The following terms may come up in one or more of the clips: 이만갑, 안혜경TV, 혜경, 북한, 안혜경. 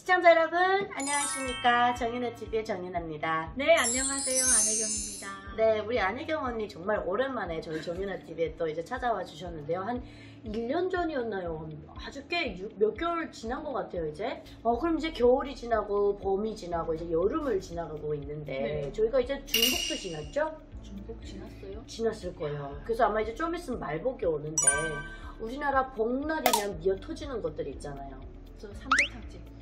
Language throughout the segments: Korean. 시청자 여러분 안녕하십니까. 정윤아TV의 정윤아입니다. 네, 안녕하세요. 안혜경입니다. 네, 우리 안혜경 언니 정말 오랜만에 저희 정윤아TV에 또 이제 찾아와 주셨는데요. 한 1년 전이었나요? 아주 꽤 몇 개월 지난 것 같아요 이제. 그럼 이제 겨울이 지나고 봄이 지나고 이제 여름을 지나가고 있는데 네. 저희가 이제 중복도 지났죠? 중복 지났어요? 지났을 거예요. 그래서 아마 이제 좀 있으면 말복이 오는데 우리나라 복날이면 미어 터지는 것들이 있잖아요. 저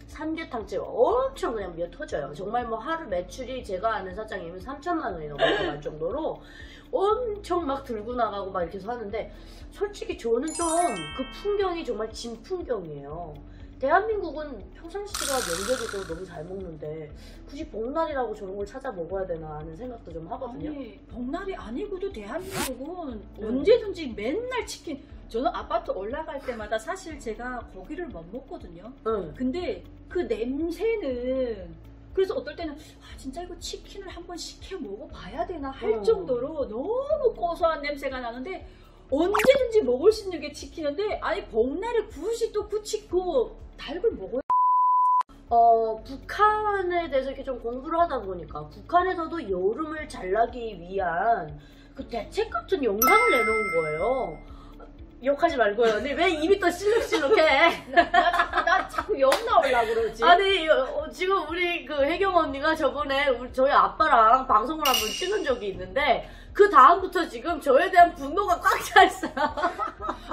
삼계탕집 엄청 그냥 미어 터져요. 정말 뭐 하루 매출이 제가 아는 사장님은 3,000만 원이 넘어갈 정도로 엄청 막 들고 나가고 막 이렇게 사는데, 솔직히 저는 좀 그 풍경이 정말 진 풍경이에요. 대한민국은 평상시가 명절이고 너무 잘 먹는데 굳이 복날이라고 저런 걸 찾아 먹어야 되나 하는 생각도 좀 하거든요. 아니, 복날이 아니고도 대한민국은 언제든지 맨날 치킨. 저는 아파트 올라갈 때마다 사실 제가 고기를 못 먹거든요. 근데 그 냄새는, 그래서 어떨 때는 아, 진짜 이거 치킨을 한번 시켜 먹어봐야 되나 할 정도로 너무 고소한 냄새가 나는데 언제든지 먹을 수 있는 게 치킨인데, 아니 복날에 굳이 또 굳히고 닭을 먹어야. 북한에 대해서 이렇게 좀 공부를 하다 보니까 북한에서도 여름을 잘나기 위한 그 대책 같은 영상을 내놓은 거예요. 욕하지 말고요. 근데 왜 입이 또 실룩실룩해? 나 자꾸 욕 나오려고 그러지. 아니 지금 우리 그 혜경 언니가 저번에 저희 아빠랑 방송을 한번 찍은 적이 있는데 그 다음부터 지금 저에 대한 분노가 꽉 차 있어요.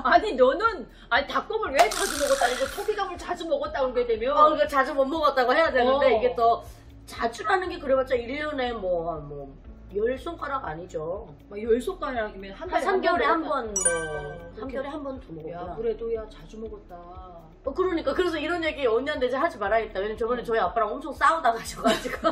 아니 너는 닭곰을 왜 자주 먹었다는 거, 토끼감을 자주 먹었다고 그게 되면 그러니까 자주 못 먹었다고 해야 되는데 이게 또 자주라는 게 그래봤자 1년에 뭐 10손가락 아니죠. 막 10손가락이면 한 3개월에 한 번, 뭐 3개월에 한 번 더 먹었구나. 야, 그래도 야 자주 먹었다. 그러니까 그래서 이런 얘기 언니한테 이제 하지 말아야겠다. 왜냐면 저번에 저희 아빠랑 엄청 싸우다 가셔가지고.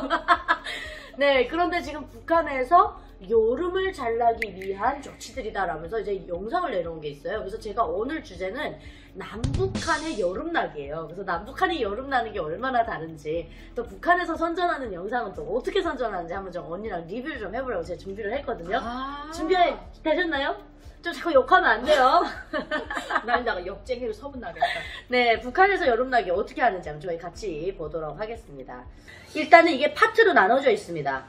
네, 그런데 지금 북한에서 여름을 잘나기 위한 조치들이다 라면서 이제 영상을 내놓은 게 있어요. 그래서 제가 오늘 주제는 남북한의 여름나기예요. 그래서 남북한이 여름나는 게 얼마나 다른지, 또 북한에서 선전하는 영상은 또 어떻게 선전하는지 한번 좀 언니랑 리뷰를 좀 해보려고 제가 준비를 했거든요. 준비되셨나요? 좀 자꾸 욕하면 안 돼요. 난 나가 역쟁이로 소문나겠다. 네, 북한에서 여름나기 어떻게 하는지 한번 저희 같이 보도록 하겠습니다. 일단은 이게 파트로 나눠져 있습니다.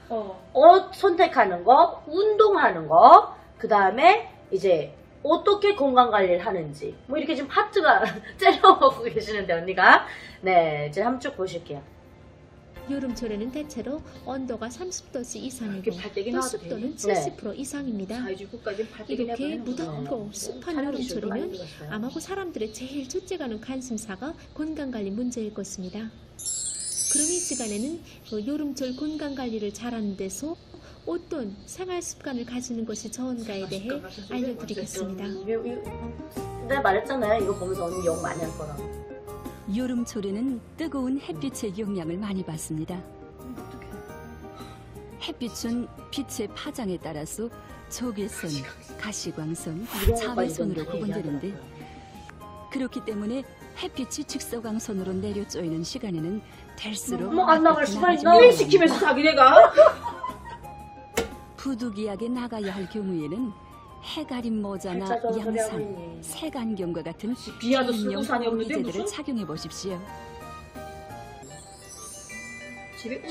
옷 선택하는 거, 운동하는 거, 그 다음에 이제 어떻게 건강관리를 하는지, 뭐 이렇게 지금 파트가 째려먹고 계시는데 언니가. 네, 이제 한번 쭉 보실게요. 여름철에는 대체로 온도가 30도씨 이상이고 또 습도는 70% 네. 이상입니다. 이렇게 무덥고 습한 여름철이면 아마도 사람들의 제일 첫째가는 관심사가 건강관리 문제일 것입니다. 그럼 이 시간에는 여름철 건강관리를 잘하는 데서 어떤 생활습관을 가지는 것이 좋은가에 대해 알려드리겠습니다. 내가 말했잖아요. 이거 보면서 언니 욕 많이 할 거라고. 여름철에는 뜨거운 햇빛의 영향을 많이 받습니다. 햇빛은 빛의 파장에 따라서 적외선, 가시광선, 자외선으로 구분되는데, 그렇기 때문에 햇빛이 직사광선으로 내려쪼이는 시간에는 될수록 안 나갈 수가 있나? 일 시키면서 자기네가 부득이하게 나가야 할 경우에는 해가림 모자나 양산, 색안경과 같은 비아도용 보호제들을 착용해 보십시오.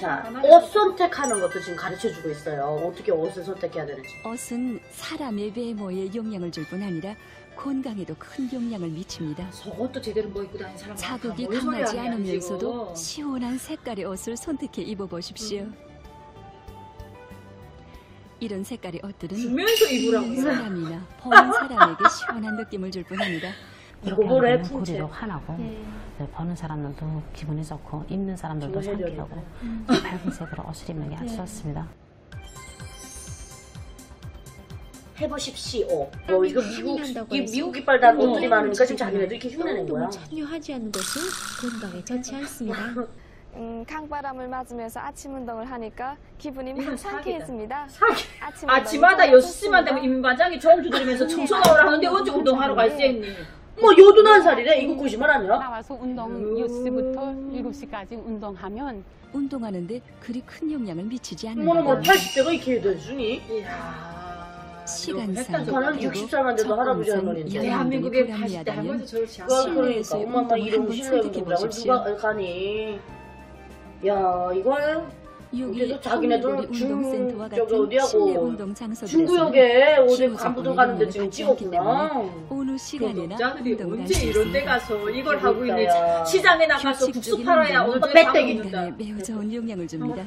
자, 옷 선택하는 것도 지금 가르쳐주고 있어요. 어떻게 옷을 선택해야 되는지. 옷은 사람의 외모에 영향을 줄 뿐 아니라 건강에도 큰 영향을 미칩니다. 저것도 제대로 뭐 입고 다니는 사람. 자극이 강하지 않으면서도 시원한 색깔의 옷을 선택해 입어보십시오. 이런 색깔의 옷들은 사람이나 보는 사람에게 시원한 느낌을 줄 뿐입니다. 고거를 고리로 환하고 보는 사람들도 기분이 좋고 입는 사람들도 상쾌하고 밝은 색으로 옷을 입는 게 아주 좋습니다. 해보십시오. 이거 미국 이빨 단 옷들이 많으니까 지금 자기네도 이렇게 흉내낸 거야. 참여하지 않는 것은 건강에 좋지 않습니다. 강바람을 맞으면서 아침 운동을 하니까 기분이 막 상쾌해집니다. 아침마다 6시만 되면 임반장이 정 두드리면서 청소 나오라 하는데 언제 운동하러 갈 수 있니? 뭐 81살이래? 이거 거짓말 아니야? 나와서 운동 6시부터 7시까지 운동하면 운동하는데 그리 큰 영향을 미치지 않는다. 뭐 80대가 이렇게 되주니? 이야... 시간상 저는 60살만 돼도 할아버지 할머니인데 대한민국에 가실 때 할머니 저를 그러니까 엄마만 이런 거 실례해보라고 누가 가니. 야 이거는 이제 자기네들 저기 어디하고 중구역에 어제 간부들 갔는데 지금 찍었구나. 노동자들이 언제 이런 데 가서 이걸 하고 있는지. 시장에 나가서 국수 팔아야 오늘 뺏대기인데 매우 좋은 영향을 줍니다.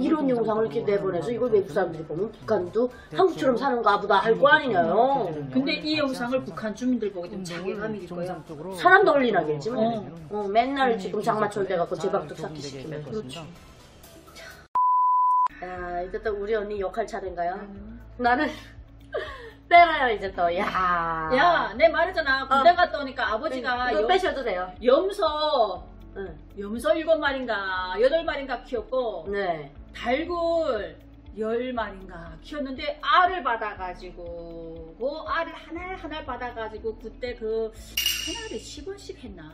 이런 영상을 이렇게 내보내서 이걸 외국 사람들이 보면 북한도 한국처럼 사는가 보다 할 거 아니냐요. 근데 이 영상을 북한 주민들 보게 되면 자괴감일 거야. 사람도 혼란하겠지 뭐. 맨날 지금 장마철 돼갖고 제방도 쌓기 시키면서. 그렇죠. 야 이제 또 우리 언니 역할 차례인가요? 나는 때려요 이제 또. 야 내 말했잖아. 군대 갔다 오니까 아버지가 빼셔도 돼요. 염소 염소 7마리인가 8마리인가 키웠고 네. 달굴 10마리인가 키웠는데 알을 받아가지고 그 알을 하나하나 받아가지고 그때 그 하나를 10원씩 했나?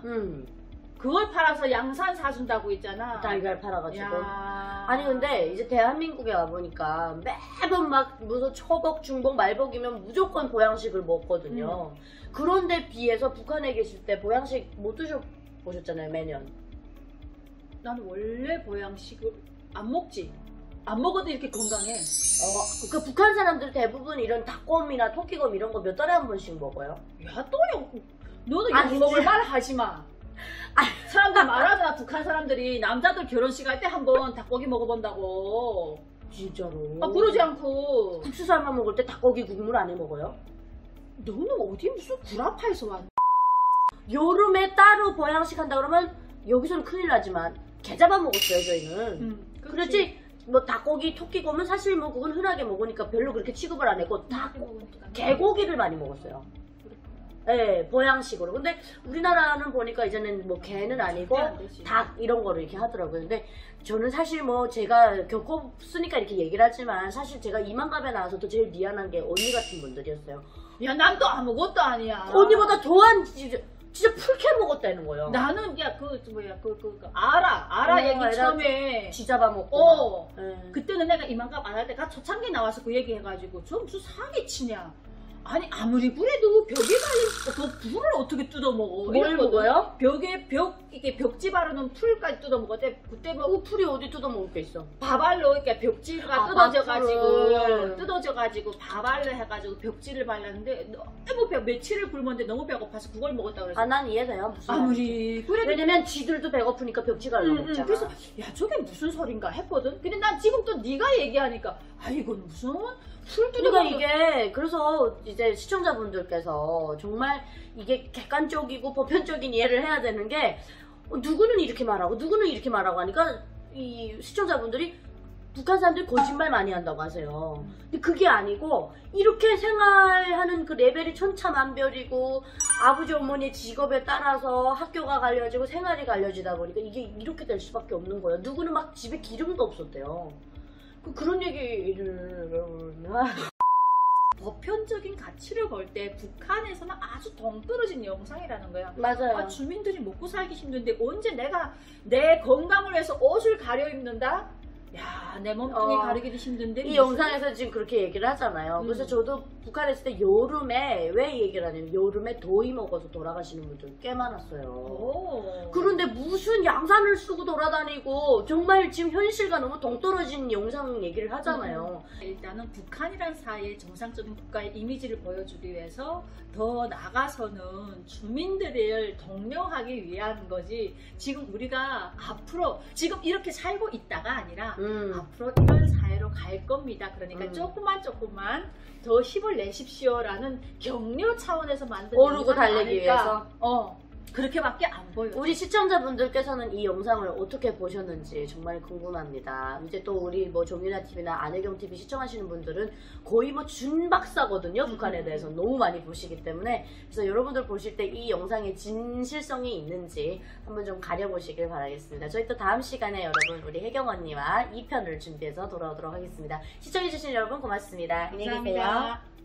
그걸 팔아서 양산 사준다고 있잖아. 달걀 팔아가지고. 야. 아니 근데 이제 대한민국에 와보니까 매번 막 무슨 초복 중복 말복이면 무조건 보양식을 먹거든요. 그런데 비해서 북한에 계실 때 보양식 못 드셔보셨잖아요 매년. 나는 원래 보양식을 안 먹지. 안 먹어도 이렇게 건강해. 그러니까 북한 사람들 대부분 이런 닭곰이나 토끼곰 이런 거 몇 달에 한 번씩 먹어요. 야 또요. 너도 욕 먹을 말 하지 마. 사람들 말하잖아. 북한 사람들이 남자들 결혼식 할 때 한번 닭고기 먹어본다고. 진짜로? 아 그러지 않고 국수 삶아 먹을 때 닭고기 국물 안 해 먹어요? 너는 어디 무슨 구라파에서 왔니? 여름에 따로 보양식 한다 그러면 여기서는 큰일 나지만 게잡아 먹었어요 저희는. 그렇지 뭐 닭고기 토끼고는 사실 뭐 그건 흔하게 먹으니까 별로 그렇게 취급을 안 했고 닭 개고기를 많이 먹었어요. 네, 보양식으로. 근데 우리나라는 보니까 이제는 뭐 개는 아니고 닭 이런 거를 이렇게 하더라고요. 근데 저는 사실 뭐 제가 겪었으니까 이렇게 얘기를 하지만 사실 제가 이만갑에 나와서도 제일 미안한 게 언니 같은 분들이었어요. 야, 난 또 아무것도 아니야. 언니보다 더한 진짜 풀캐 먹었다는 거예요. 나는 야 그 뭐야 그 알아 얘기 처음에 지잡아 먹고. 그때는 내가 이만갑 안 할 때가 초창기 나와서 그 얘기해가지고 점수 사기 치냐. 아니 아무리 불해도 벽에 달린 그 불을 어떻게 뜯어 먹어? 뭘 먹어요? 벽에 이게 벽지 바르는 풀까지 뜯어 먹었대. 그때 뭐 풀이 어디 뜯어 먹을 게 있어? 밥알로 이렇게 벽지가 뜯어져 가지고 밥알로 해가지고 벽지를 발랐는데 너무 며칠을 굶었는데 너무 배고파서 그걸 먹었다 그랬어. 아 난 이해돼요. 무슨 아무리 그래도 왜냐면 지들도 배고프니까 벽지 갈라 먹잖아. 그래서 야 저게 무슨 소린가 했거든. 근데 난 지금 또 네가 얘기하니까 아 이건 무슨 그러니까 이게 그래서 이제 시청자분들께서 정말 이게 객관적이고 보편적인 이해를 해야 되는 게 누구는 이렇게 말하고 누구는 이렇게 말하고 하니까 이 시청자분들이 북한 사람들이 거짓말 많이 한다고 하세요. 근데 그게 아니고 이렇게 생활하는 그 레벨이 천차만별이고 아버지 어머니의 직업에 따라서 학교가 갈려지고 생활이 갈려지다 보니까 이게 이렇게 될 수밖에 없는 거예요. 누구는 막 집에 기름도 없었대요. 그런 얘기를 보편적인 가치를 볼 때 북한에서는 아주 동떨어진 영상이라는 거야. 맞아요. 아, 주민들이 먹고 살기 힘든데 언제 내가 내 건강을 위해서 옷을 가려 입는다? 야, 내 몸뚱이 가리기도 힘든데 이 영상에서 지금 그렇게 얘기를 하잖아요. 그래서 저도 북한에 있을 때 여름에 왜 얘기를 하냐면 여름에 더위 먹어서 돌아가시는 분들 꽤 많았어요. 그런데 무슨 양산을 쓰고 돌아다니고 정말 지금 현실과 너무 동떨어진 영상 얘기를 하잖아요. 일단은 북한이란 사회의 정상적인 국가의 이미지를 보여주기 위해서 더 나가서는 주민들을 독려하기 위한 거지 지금 우리가 앞으로 지금 이렇게 살고 있다가 아니라 앞으로 이런 사회로 갈 겁니다. 그러니까 조금만 더 힘을 내십시오라는 격려 차원에서 만든 오르고 달리기 위해서 그렇게밖에 안 보여요. 우리 시청자분들께서는 이 영상을 어떻게 보셨는지 정말 궁금합니다. 이제 또 우리 뭐 정윤아TV나 안혜경TV 시청하시는 분들은 거의 뭐 준박사거든요. 북한에 대해서 너무 많이 보시기 때문에 그래서 여러분들 보실 때 이 영상의 진실성이 있는지 한번 좀 가려보시길 바라겠습니다. 저희 또 다음 시간에 여러분 우리 혜경 언니와 2편을 준비해서 돌아오도록 하겠습니다. 시청해주신 여러분 고맙습니다. 안녕히 계세요.